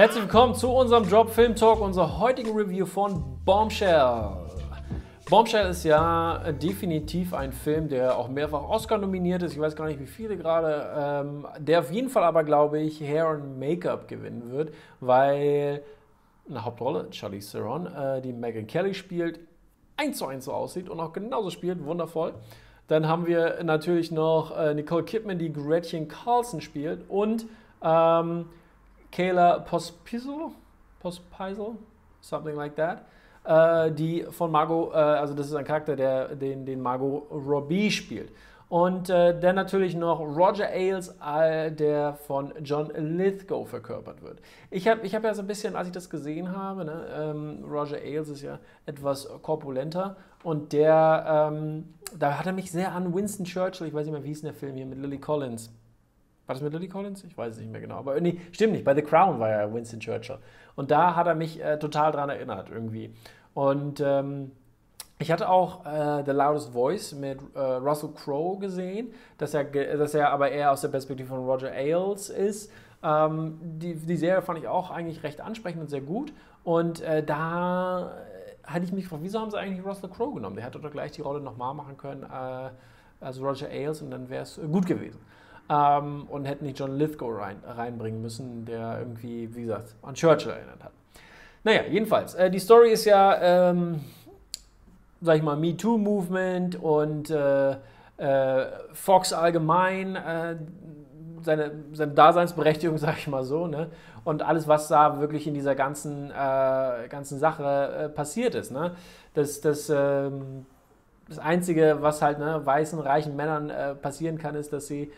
Herzlich willkommen zu unserem Drop Film Talk, unserer heutigen Review von Bombshell. Bombshell ist ja definitiv ein Film, der auch mehrfach Oscar nominiert ist. Ich weiß gar nicht, wie viele gerade. Der auf jeden Fall aber, glaube ich, Hair and Make-up gewinnen wird, weil eine Hauptrolle, Charlize Theron, die Megyn Kelly spielt, 1:1 so aussieht und auch genauso spielt, wundervoll. Dann haben wir natürlich noch Nicole Kidman, die Gretchen Carlson spielt, und Kayla Pospisil, something like that. Die von Margot, also das ist ein Charakter, den Margot Robbie spielt. Und dann natürlich noch Roger Ailes, der von John Lithgow verkörpert wird. Ich hab ja so ein bisschen, als ich das gesehen habe, ne, Roger Ailes ist ja etwas korpulenter, und da hat er mich sehr an Winston Churchill, ich weiß nicht mehr, wie hieß der Film hier mit Lily Collins. War das mit Lily Collins? Ich weiß es nicht mehr genau. Aber nee, stimmt nicht. Bei The Crown war ja Winston Churchill. Und da hat er mich total dran erinnert irgendwie. Und ich hatte auch The Loudest Voice mit Russell Crowe gesehen, dass er aber eher aus der Perspektive von Roger Ailes ist. Die Serie fand ich auch eigentlich recht ansprechend und sehr gut. Und da hatte ich mich gefragt, wieso haben sie eigentlich Russell Crowe genommen? Der hätte doch gleich die Rolle nochmal machen können als Roger Ailes, und dann wäre es gut gewesen. Und hätten nicht John Lithgow reinbringen müssen, der irgendwie, wie gesagt, an Churchill erinnert hat. Naja, jedenfalls, die Story ist ja, sag ich mal, MeToo-Movement und Fox allgemein, seine Daseinsberechtigung, sag ich mal so, ne? Und alles, was da wirklich in dieser ganzen Sache passiert ist, ne? Das Einzige, was halt weißen, reichen Männern passieren kann, ist, dass sie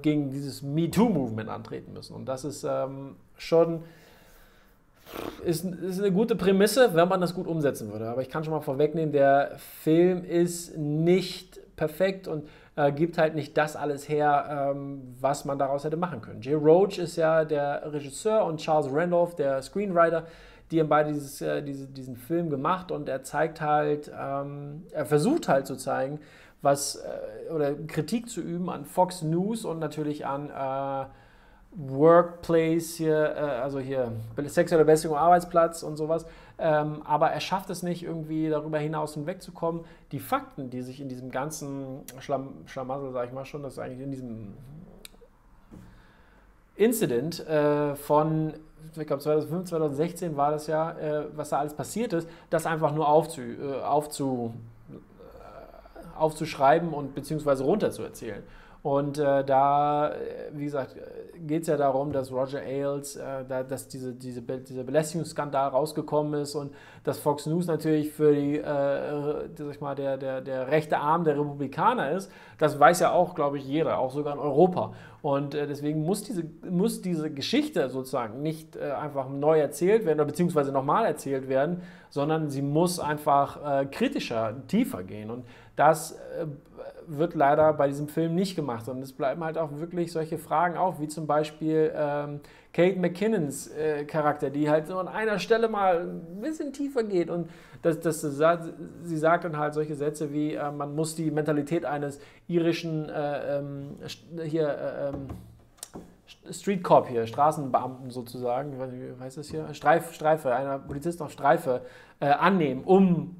gegen dieses MeToo-Movement antreten müssen. Und das ist ist eine gute Prämisse, wenn man das gut umsetzen würde. Aber ich kann schon mal vorwegnehmen, der Film ist nicht perfekt und gibt halt nicht das alles her, was man daraus hätte machen können. Jay Roach ist ja der Regisseur und Charles Randolph, der Screenwriter. Die haben beide diesen Film gemacht, und er zeigt halt, er versucht halt zu zeigen, oder Kritik zu üben an Fox News und natürlich an Workplace, also sexuelle Belästigung am Arbeitsplatz und sowas. Aber er schafft es nicht, irgendwie darüber hinaus hinwegzukommen. Die Fakten, die sich in diesem ganzen Schlamassel, sag ich mal schon, das ist eigentlich in diesem Incident von, ich glaube, 2005, 2016 war das ja, was da alles passiert ist, das einfach nur aufzuschreiben und beziehungsweise runterzuerzählen. Und da, wie gesagt, geht es ja darum, dass Roger Ailes, dass dieser Belästigungsskandal rausgekommen ist und dass Fox News natürlich für die, sag ich mal, der rechte Arm der Republikaner ist. Das weiß ja auch, glaube ich, jeder, auch sogar in Europa. Und deswegen muss diese Geschichte sozusagen nicht einfach neu erzählt werden oder beziehungsweise nochmal erzählt werden, sondern sie muss einfach kritischer, tiefer gehen. Und das wird leider bei diesem Film nicht gemacht, sondern es bleiben halt auch wirklich solche Fragen auf, wie zum Beispiel Kate McKinnons Charakter, die halt so an einer Stelle mal ein bisschen tiefer geht. Und sie sagt dann halt solche Sätze wie, man muss die Mentalität eines irischen Street Cop hier, Straßenbeamten sozusagen, wie heißt das hier? Streife, einer Polizist auf Streife annehmen, um,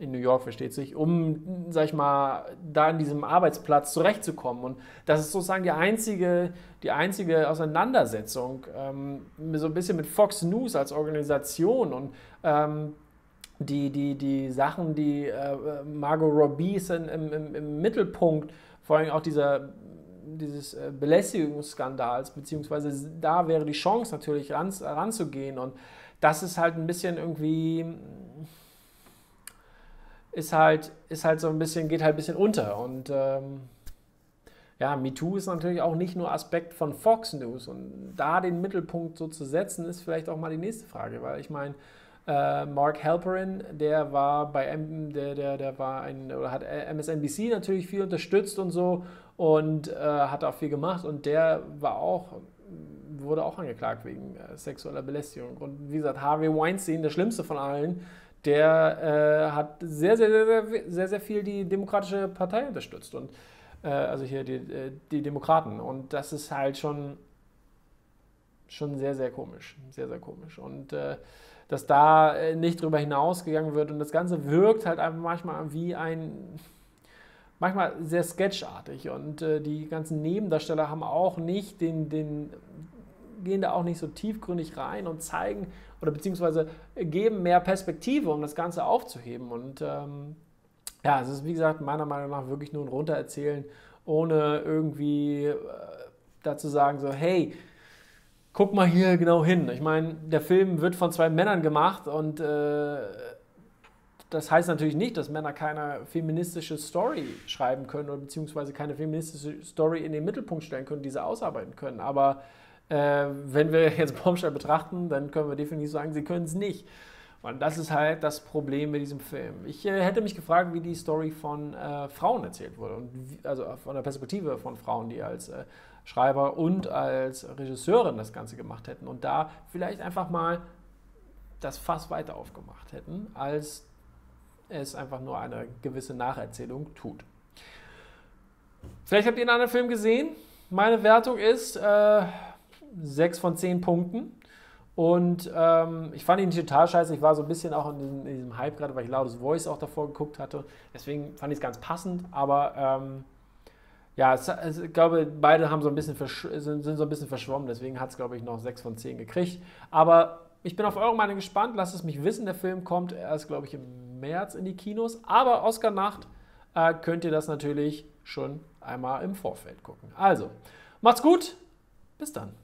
in New York versteht sich, um, sag ich mal, da in diesem Arbeitsplatz zurechtzukommen. Und das ist sozusagen die einzige Auseinandersetzung, so ein bisschen mit Fox News als Organisation, und die Sachen, die Margot Robbie ist im Mittelpunkt, vor allem auch dieses Belästigungsskandals, beziehungsweise da wäre die Chance natürlich ranzugehen, und das ist halt ein bisschen irgendwie, ist halt so ein bisschen, geht halt ein bisschen unter. Und ja, MeToo ist natürlich auch nicht nur Aspekt von Fox News, und da den Mittelpunkt so zu setzen, ist vielleicht auch mal die nächste Frage, weil ich meine, Mark Halperin, hat MSNBC natürlich viel unterstützt und so, und hat auch viel gemacht, und der wurde auch angeklagt wegen sexueller Belästigung. Und wie gesagt, Harvey Weinstein, der schlimmste von allen, der hat sehr, sehr, sehr, sehr, sehr, sehr viel die Demokratische Partei unterstützt, und also hier die Demokraten, und das ist halt schon schon sehr, sehr komisch. Sehr, sehr komisch. Und dass da nicht drüber hinausgegangen wird. Und das Ganze wirkt halt einfach manchmal wie ein, manchmal sehr sketchartig. Und die ganzen Nebendarsteller haben auch nicht gehen da auch nicht so tiefgründig rein und zeigen oder beziehungsweise geben mehr Perspektive, um das Ganze aufzuheben. Und ja, es ist, wie gesagt, meiner Meinung nach wirklich nur ein Runtererzählen, ohne irgendwie dazu sagen, so, hey, guck mal hier genau hin. Ich meine, der Film wird von zwei Männern gemacht und das heißt natürlich nicht, dass Männer keine feministische Story schreiben können oder beziehungsweise keine feministische Story in den Mittelpunkt stellen können, diese ausarbeiten können. Aber wenn wir jetzt Bombshell betrachten, dann können wir definitiv sagen, sie können es nicht. Und das ist halt das Problem mit diesem Film. Ich hätte mich gefragt, wie die Story von Frauen erzählt wurde. Und wie, also von der Perspektive von Frauen, die als Schreiber und als Regisseurin das Ganze gemacht hätten. Und da vielleicht einfach mal das Fass weiter aufgemacht hätten, als es einfach nur eine gewisse Nacherzählung tut. Vielleicht habt ihr einen anderen Film gesehen. Meine Wertung ist 6 von 10 Punkten und ich fand ihn total scheiße. Ich war so ein bisschen auch in diesem Hype gerade, weil ich Loudest Voice auch davor geguckt hatte. Deswegen fand ich es ganz passend, aber ja, ich glaube, beide haben so ein bisschen sind so ein bisschen verschwommen. Deswegen hat es, glaube ich, noch 6 von 10 gekriegt. Aber ich bin auf eure Meinung gespannt. Lasst es mich wissen. Der Film kommt erst, glaube ich, im März in die Kinos. Aber Oscar-Nacht könnt ihr das natürlich schon einmal im Vorfeld gucken. Also, macht's gut. Bis dann.